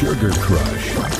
Sugar Crush.